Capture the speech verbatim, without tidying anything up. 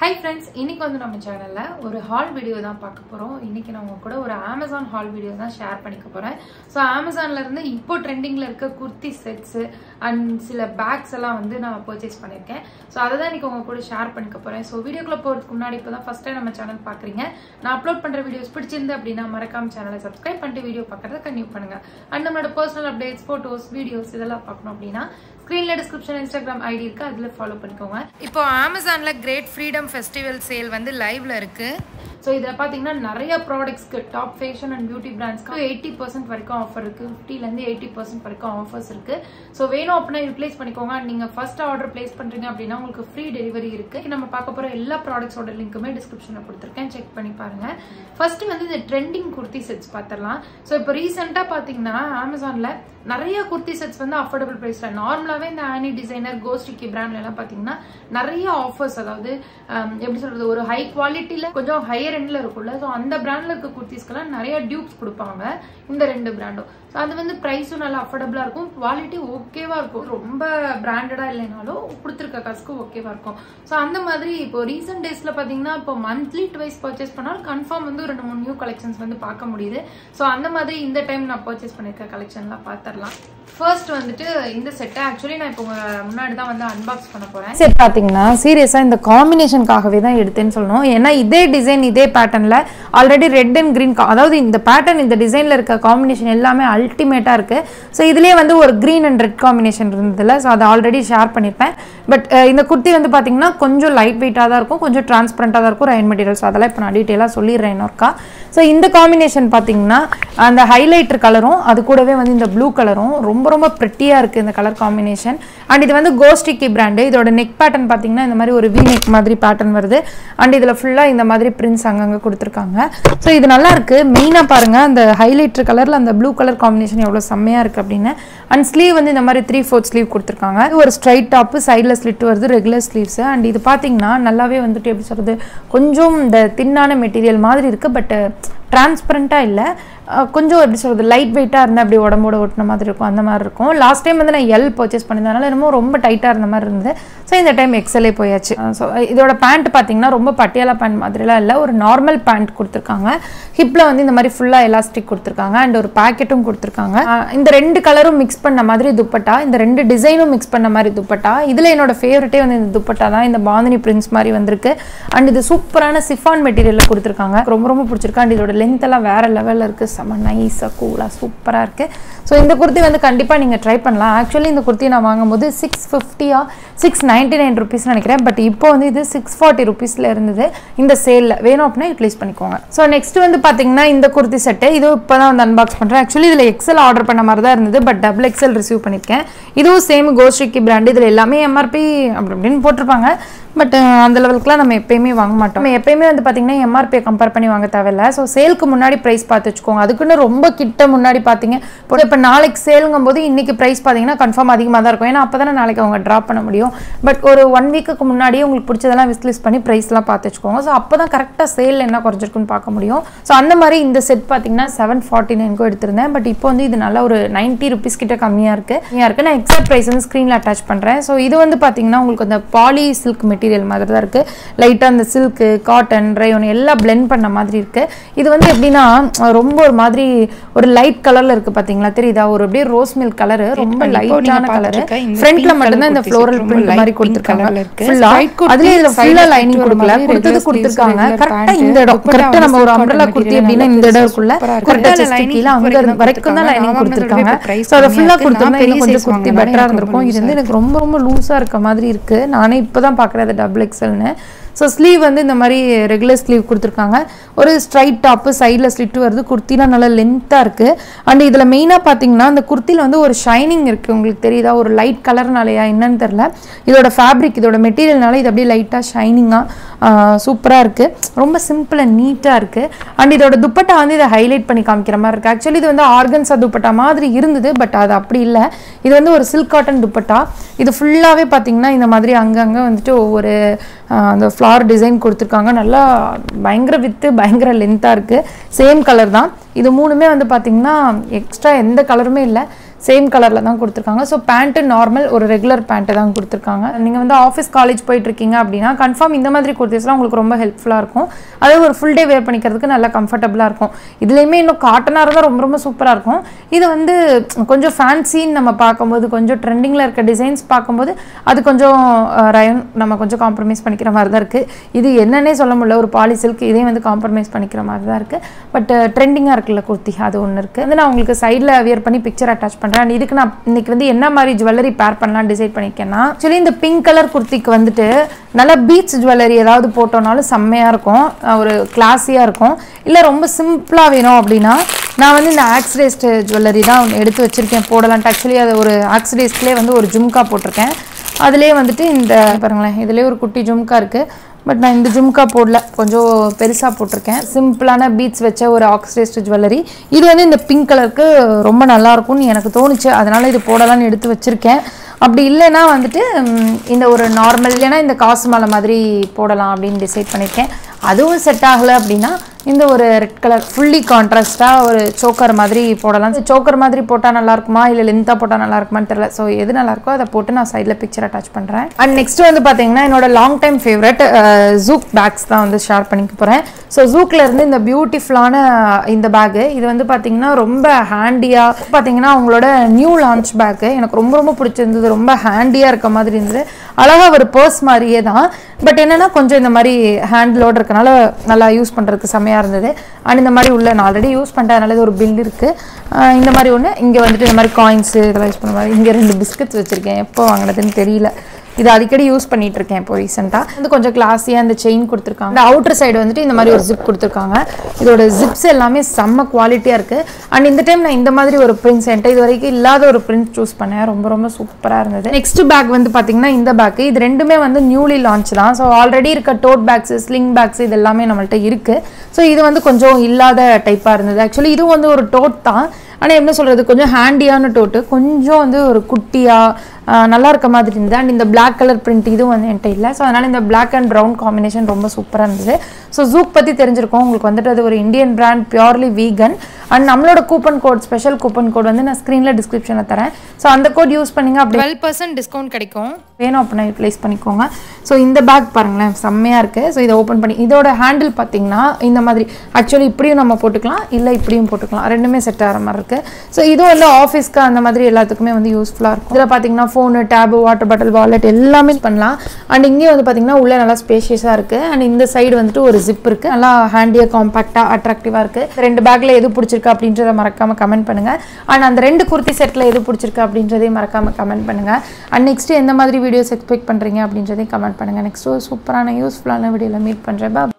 Hi friends इनके वो नम channel और हाल वीडियो दाँ पाकपोम इनके ना उंगकूड और Amazon हाल वीडियो दाँ शेयर पण्णिक्क सो Amazon ला इरुंदु इप्पो ट्रेंडिंग ला इरुक्क कुर्ती सेट्स अंड सिल बैग्स एल्लाम वंदु नान पर्चेस पण्णिरुक्केन सो अदा दाँ इनके उंगकूड शेयर पण्णिक्क पोरेन सो वीडियोक्कुल्ल पोरदुक्कु मुन्नाडी इप्पो दाँ फर्स्ट टाइम नम्म चैनल पाक्कुरींगा नान अपलोड पण्ण वीडियोस पिडिच्चिरुंदु अप्पडिना मरक्काम चैनल सब्सक्राइब पण्णिट्टु वीडियो पाक्करदु कंटिन्यू पण्णुंगा अंड नम्मोड पर्सनल अपडेट्स फोटोस वीडियोस इदेल्लाम पाक्कणुम अप्पडिना स्क्रीनல डिस्क्रिप्शन Instagram आईडी இருக்கு அதுல ஃபாலோ பண்ணிக்கோங்க இப்போ Amazonல Great Freedom Festival Sale வந்து லைவ்ல இருக்கு சோ இத பாத்தீங்கன்னா நிறைய ப்ராடக்ட்ஸ்க்கு டாப் ஃபேஷன் அண்ட் பியூட்டி பிராண்ட்ஸ்க்கு eighty percent வரைக்கும் ஆஃபர் இருக்கு fifty ல இருந்து eighty percent வரைக்கும் ஆஃபர்ஸ் இருக்கு சோ வேணும் அப்படினா ரிப்ளேஸ் பண்ணிக்கோங்க and நீங்க ஃபர்ஸ்ட் ஆர்டர் பிளேஸ் பண்றீங்க அப்படினா உங்களுக்கு ஃப்ரீ டெலிவரி இருக்கு நம்ம பார்க்க போற எல்லா ப்ராடக்ட்ஸோட லிங்க்குமே டிஸ்கிரிப்ஷன்ல கொடுத்திருக்கேன் செக் பண்ணி பாருங்க ஃபர்ஸ்ட் வந்து இந்த ட்ரெண்டிங் kurti sets பார்த்தறலாம் சோ இப்போ ரீசன்ட்டா பாத்தீங்கன்னா Amazonல நிறைய kurti sets வந்து அஃபோர்டபிள் பிரைஸ்ல நார்மலாவே இந்த ஆனி டிசைனர் GoSriKi பிராண்ட்ல எல்லாம் பாத்தீங்கன்னா நிறைய ஆஃபர்ஸ் அதாவது எப்படி சொல்றது ஒரு ஹை குவாலிட்டில கொஞ்சம் ஹையர் எண்ட்ல இருக்குல சோ அந்த பிராண்ட்ல இருக்க kurtisக்குலாம் நிறைய டியூப்ஸ் கொடுப்பாங்க இந்த ரெண்டு பிராண்டோ சோ அது வந்து பிரைஸும் நல்ல அஃபோர்டபிளா இருக்கும் குவாலிட்டி ஓகேவா இருக்கும் ரொம்ப பிராண்டடா இல்லனாலோ கொடுத்திருக்க காசுக்கு ஓகேவா இருக்கும் சோ அந்த மாதிரி இப்போ ரீசன்ட் டேஸ்ல பாத்தீங்கன்னா இப்போ மந்த்லி ட்வைஸ் பர்ச்சேஸ் பண்ணால் கன்ஃபார்ம் வந்து ரெண்டு மூணு நியூ கலெக்ஷன்ஸ் வந்து பார்க்க முடியுது சோ அந்த மாதிரி இந்த டைம் நான் பர்ச்சேஸ் பண்ணிருக்க கலெக்ஷன்லாம் பார்த்தா ஃபர்ஸ்ட் வந்துட்டு இந்த செட் एक्चुअली நான் இப்போ முன்னாடி தான் வந்து அன்பாக்ஸ் பண்ண போறேன் செட் பாத்தீங்கன்னா சீரியஸா இந்த காம்பினேஷன்காகவே தான் எடுத்தேன்னு சொல்லணும் ஏன்னா இதே டிசைன் இதே பேட்டர்ன்ல ஆல்ரெடி ரெட் அண்ட் green அதாவது இந்த பேட்டர்ன் இந்த டிசைன்ல இருக்க காம்பினேஷன் எல்லாமே அல்டிமேட்டா இருக்கு சோ இதுலயே வந்து ஒரு green and red காம்பினேஷன் இருந்ததுல சோ அது ஆல்ரெடி ஷேர் பண்ணிருப்பேன் பட் இந்த kurti வந்து பாத்தீங்கன்னா கொஞ்சம் லைட் வெயிட்டா தான் இருக்கும் கொஞ்சம் ட்ரான்ஸ்பரண்டா தான் இருக்கும் rayon மெட்டீரியல்ஸ் அதெல்லாம் இப்போ நான் டீடைலா சொல்லிறேன் இன்னொருக்கா சோ இந்த காம்பினேஷன் பாத்தீங்கன்னா அந்த ஹைலைட்டர் கலரும் அது கூடவே வந்து இந்த blue கலரும் ரொம்ப ரொம்ப பிரிட்டியா இருக்கு இந்த கலர் காம்பினேஷன் and இது வந்து GoSriKi பிராண்ட் இதோட neck pattern பாத்தீங்கன்னா இந்த மாதிரி ஒரு V neck மாதிரி pattern வருது and இதுல ஃபுல்லா இந்த மாதிரி prints அங்கங்க கொடுத்திருக்காங்க சோ இது நல்லா இருக்கு மெயினா பாருங்க அந்த ஹைலைட்டர் கலர்ல அந்த blue color combination எவ்வளவு செம்மையா இருக்கு அப்படினா and sleeve வந்து இந்த மாதிரி three fourth sleeve கொடுத்திருக்காங்க ஒரு straight top sideல slit வருது regular sleeves and இது பாத்தீங்கன்னா நல்லாவே வந்துட்டு எப்படி சொல்றது கொஞ்சம் இந்த தின்னான மெட்டீரியல் மாதிரி இருக்கு பட் ட்ரான்ஸ்பரண்டா இல்ல கொஞ்சம் எப்படி சொல்றது லைட் வெயிட்டா இருந்தா அப்படி உடம்போட ஒட்டின மாதிரி இருக்கும் அந்த மாதிரி இருக்கும் லாஸ்ட் டைம் வந்து நான் L பர்ச்சேஸ் பண்ணதனால என்னமோ ரொம்ப டைட்டா இருந்த மாதிரி இருந்தது சோ இந்த டைம் X L ஏ போயாச்சு சோ இதோட பேண்ட் பாத்தீங்கன்னா ரொம்ப பட்டியாலா பேண்ட் மாதிரில இல்ல ஒரு நார்மல் பேண்ட் கொடுத்திருக்காங்க ஹிப்ல வந்து இந்த மாதிரி ஃபுல்லா எலாஸ்டிக் கொடுத்திருக்காங்க and ஒரு பாக்கெட்டும் கொடுத்திருக்காங்க இந்த ரெண்டு கலரும் mix பண்ண மாதிரி துப்பட்டா இந்த ரெண்டு டிசைனும் mix பண்ண மாதிரி துப்பட்டா இதுல என்னோட ஃபேவரட்டே வந்து இந்த துப்பட்டா தான் இந்த பாந்தினி பிரின்ஸ் மாதிரி வந்திருக்கு and இது சூப்பரான சிஃபான் மெட்டீரியல்ல கொடுத்திருக்காங்க ரொம்ப ரொம்ப பிடிச்சிருக்கு and இதோட length எல்லாம் வேற லெவல்ல இருக்கு செம நைஸா கூலா சூப்பரா இருக்கு சோ இந்த kurti வந்து கண்டிப்பா நீங்க ட்ரை பண்ணலாம் एक्चुअली இந்த kurti நான் வாங்கும்போது six fifty ஆ six ninety-nine rupees நினைக்கிறேன் பட் இப்போ வந்து இது six forty rupees ல இருந்தது இந்த சேல்ல வேணும் அப்படினா யூட்டிலைஸ் பண்ணிக்கோங்க சோ நெக்ஸ்ட் வந்து பாத்தீங்கன்னா இந்த kurti செட் இது இப்போ தான் வந்து unbox பண்றேன் एक्चुअली இதுல X L ஆர்டர் பண்ண மாதிரி தான் இருந்தது but double X L receive பண்ணிருக்கேன் இதுவும் சேம் GoSriKi பிராண்ட் இதுல எல்லாமே M R P அப்படினு போட்டுருப்பாங்க பட் அந்த லெவலுக்குலாம் நம்ம எப்பயுமே வாங்க மாட்டோம் நம்ம எப்பயுமே வந்து பாத்தீங்கன்னா M R P கம்பேர் பண்ணி வாங்க தேவையில்லை சோ சேலுக்கு முன்னாடி பிரைஸ் பார்த்து வெச்சுக்கோங்க அதுக்குன்ன ரொம்ப கிட்ட முன்னாடி பாத்தீங்க இப்ப நாளைக்கு சேலுங்கும்போது இன்னைக்கு பிரைஸ் பாத்தீங்கன்னா கன்ஃபார்ம் அதிகமா தான் இருக்கும் ஏன்னா அப்பதான் நாளைக்கு அவங்க டிராப் பண்ண முடியும் பட் ஒரு one week க்கு முன்னாடியே உங்களுக்கு பிடிச்சதெல்லாம் விஸ்லிஸ்ட் பண்ணி பிரைஸ்லாம் பார்த்து வெச்சுக்கோங்க சோ அப்பதான் கரெக்ட்டா சேல்ல என்ன குறைஞ்சிருக்குன்னு பார்க்க முடியும் சோ அந்த மாதிரி இந்த செட் பாத்தீங்கன்னா seven forty-nine க்கு எடுத்துறேன் பட் இப்போ வந்து இது நல்ல ஒரு ninety ரூபீஸ் கிட்ட கம்மியா இருக்கு கம்மியா இருக்கு நான் எக்ஸாக்ட் பிரைஸ் வந்து ஸ்கிரீன்ல அட்டாச் பண்றேன் சோ இது வந்து பாத்தீங்கன்னா உங்களுக்கு அந்த பாலி silk மெட்டீரியல் மாதிரி தான் இருக்கு லைட்டா அந்த silk cotton rayon எல்லாம் blend பண்ண மாதிரி இருக்கு இது வந்து எப்படினா ரொம்ப ஒரு மாதிரி ஒரு லைட் கலர்ல இருக்கு பாத்தீங்களா தெரியுதா ஒரு அப்படியே ரோஸ் மில்க் கலர் ரொம்ப லைட்டான கலர் ஃப்ரண்ட்ல மட்டும் தான் இந்த ஃப்ளோரல் பிரிண்ட் மாதிரி கொடுத்திருக்காங்க ஃபுல்லா அதுல இதுல ஃபுல்லா லைனிங் கொடுக்கல கொடுத்தது கொடுத்திருக்காங்க கரெக்ட்டா இந்த இடம் கரெக்ட்டா நம்ம ஒரு umbrella kurti அப்படினா இந்த இடக்குள்ள கரெக்ட்டா லைனிங் கீழ அங்க வரைக்கும் தான் லைனிங் கொடுத்திருக்காங்க சோ அத ஃபுல்லா கொடுத்தா இன்னும் கொஞ்சம் kurti பெட்டரா இருந்திருக்கும் இது வந்து எனக்கு ரொம்ப ரொம்ப லூசா இருக்க மாதிரி இருக்கு நானே இப்போதான் பார்க்கறது double X L னு சோ ஸ்லீவ் வந்து இந்த மாதிரி ரெகுலர் ஸ்லீவ் கொடுத்திருக்காங்க ஒரு ஸ்ட்ரைட் டாப் சைடுல ஸ்லிட் வருது kurtiல நல்ல லெந்தா இருக்கு and இதுல மெயினா பாத்தீங்கன்னா அந்த kurtiல வந்து ஒரு ஷைனிங் இருக்கு உங்களுக்கு தெரியுதா ஒரு லைட் கலர்னாலயா என்னன்னு தெரியல இதோட ஃபேப்ரிக் இதோட மெட்டீரியல்னால இது அப்படியே லைட்டா ஷைனிங்கா சூப்பரா இருக்கு ரொம்ப சிம்பிளா நீட்டா இருக்கு and இதோட துப்பட்டா வந்து இத ஹைலைட் பண்ணி காமிக்கிற மாதிரி இருக்கு एक्चुअली இது வந்து ஆர்கன்ஸா துப்பட்டா மாதிரி இருந்தது பட் அது அப்படி இல்ல இது வந்து ஒரு silk cotton துப்பட்டா இது ஃபுல்லாவே பாத்தீங்கன்னா இந்த மாதிரி அங்கங்க வந்துட்டு ஒரு அந்த ஃப்ளார் டிசைன் கொடுத்திருக்காங்க நல்லா பயங்கர வித் பயங்கர லெந்தா இருக்கு சேம் கலர் தான் இது மூணுமே வந்து பாத்தீங்கன்னா எக்ஸ்ட்ரா எந்த கலருமே இல்ல सेम कलर தான் கொடுத்திருக்காங்க சோ pant நார்மல் ஒரு ரெகுலர் pant தான் கொடுத்திருக்காங்க நீங்க வந்து ஆபீஸ் காலேஜ் போயிட்டு இருக்கீங்க அப்படினா கன்ஃபார்ம் இந்த மாதிரி குர்தீஸ்லாம் உங்களுக்கு ரொம்ப ஹெல்ப்ஃபுல்லா இருக்கும் அது ஒரு ফুল டே வேர் பண்ணிக்கிறதுக்கு நல்லா கம்ஃபர்ட்டபிளா இருக்கும் இதுலயுமே இன்னும் காட்டனா இருந்தா ரொம்ப ரொம்ப சூப்பரா இருக்கும் இது வந்து கொஞ்சம் ஃபேன்சி நம்ம பாக்கும்போது கொஞ்சம் ட்ரெண்டிங்ல இருக்க டிசைன்ஸ் பாக்கும்போது அது கொஞ்சம் ரயன் நம்ம கொஞ்சம் காம்ப்ரமைஸ் பண்ணிக்கிற மாதிரி தான் இருக்கு இது என்னன்னே சொல்ல முடியல ஒரு பாலி silk இதே வந்து காம்ப்ரமைஸ் பண்ணிக்கிற மாதிரி தான் இருக்கு பட் ட்ரெண்டிங்கா இருக்குல குர்தி அது ஒன்னு இருக்கு இது நான் உங்களுக்கு சைடுல வியர் பண்ணி பிக்சர் அட்டாச் பண்றேன் இதுக்கு நான் இன்னைக்கு வந்து என்ன மாதிரி ஜுவல்லரி பேர் பண்ணலாம் டிசைட் பண்ணிக்கேனா actually இந்த பிங்க் கலர் குர்திக்கு வந்துட்டு நல்ல பீட்ஸ் ஜுவல்லரி ஏதாவது போட்டோனாலும் செம்மையா இருக்கும் ஒரு கிளாஸியா இருக்கும் இல்ல ரொம்ப சிம்பிளா வேணும் அப்படினா நான் வந்து இந்த ஆக்ஸரைஸ்ட் ஜுவல்லரி தான் எடுத்து வச்சிருக்கேன் போடலாம் actually அது ஒரு ஆக்ஸரைஸ்ட்லயே வந்து ஒரு ஜும்கா போட்டுருக்கேன் அதுலயே வந்துட்டு இந்த பாருங்களே இதுலயே ஒரு குட்டி ஜும்கா இருக்கு பட் நான் இந்த ஜும்கா போடல கொஞ்சம் பெருசா போட்டுருக்கேன் சிம்பிளான பீட்ஸ் வெச்ச ஒரு ஆக்ஸரைஸ்ட் ஜுவல்லரி இது வந்து இந்த பிங்க் கலருக்கு ரொம்ப நல்லா இருக்கும்னு எனக்கு தோணுச்சு அதனால இது போடலாம்னு எடுத்து வச்சிருக்கேன் அப்படி இல்லனா வந்துட்டு இந்த ஒரு நார்மல் ஏனா இந்த காசுமால மாதிரி போடலாம் அப்படினு டிசைட் பண்ணிருக்கேன் அதுவும் செட் ஆகல அப்படினா இந்த ஒரு ரெட் கலர் ஃபுல்லி கான்ட்ராஸ்டா ஒரு choker மாதிரி போடலாம் choker மாதிரி போட்டா நல்லா இருக்குமா இல்ல லெந்தா போட்டா நல்லா இருக்குமா தெரியல சோ எது நல்லா இருக்கோ அத போட்டு நான் சைடுல பிக்சர் அட்டாச் பண்றேன் and next வந்து பாத்தீங்கன்னா என்னோட long time favourite ZOUK bags தான் வந்து ஷேர் பண்ணிக்க போறேன் சோ ZOUK ல இருந்து இந்த பியூட்டிஃபுல்லான இந்த bag இது வந்து பாத்தீங்கன்னா ரொம்ப ஹேண்டியா பாத்தீங்கன்னா அவங்களோட நியூ லான்ச் bag எனக்கு ரொம்ப ரொம்ப பிடிச்சிருந்தது ரொம்ப ஹேண்டியா இருக்க மாதிரி இருந்துது அழகா ஒரு purse மாதிரியே தான் பட் என்னன்னா கொஞ்சம் இந்த மாதிரி ஹேண்ட் லோட் இருக்கனால நல்லா யூஸ் பண்றதுக்கு சம And in the Mariulla and already used Pantana or build it in the Mariuna, in given to the Maricoins, the biscuits which are game, Panga than Terila. This is used for recent. The classy and the chain Kurturkanga. The outer side on the Mario zip Kurturkanga. It would a zip cell, some quality and in the time in the Madri or print center, Lather or print choose Pana, Rombroma super. Next bag when the Patina in the back, the Rendume and the newly launched. So already tote bags, sling bags, the Lame Namalta. So either one the Conjo Illa the type are actually either one the tote. And I am not sure that the handy on a total, conjo on the Kutia, Nalar Kamadrinda, and in the black color print either and tail. So, in the black and brown combination, Romba super and the So, ZOUK Pati Terranger Kong, the Indian brand, purely vegan, and Namload coupon code, special coupon code, and then a screen description. So, on the code use Panning up twelve percent discount Kadikong, Pain open place Panikonga. So, in the back Paranglam, some America, so either open Pani, either a handle Patina, in the Madri, actually Priunama Potukla, Illa Prium Potukla, Rendame Setar. So this is office ka andha madri ellathukkume vandu useful ah irukum idha pathina phone tab water bottle wallet ellame pannalam and inge vandu pathina ulla nalla spacious ah irukku and indha side vandu or zip irukku nalla handy compact ah attractive ah irukku rendu bag la edhu pidichirukka abindradha marakama comment pannunga and andha rendu kurti set la edhu pidichirukka abindradha marakama comment pannunga and next endha madri videos expect pandringa abindradha comment pannunga next super useful ah video la meet pandra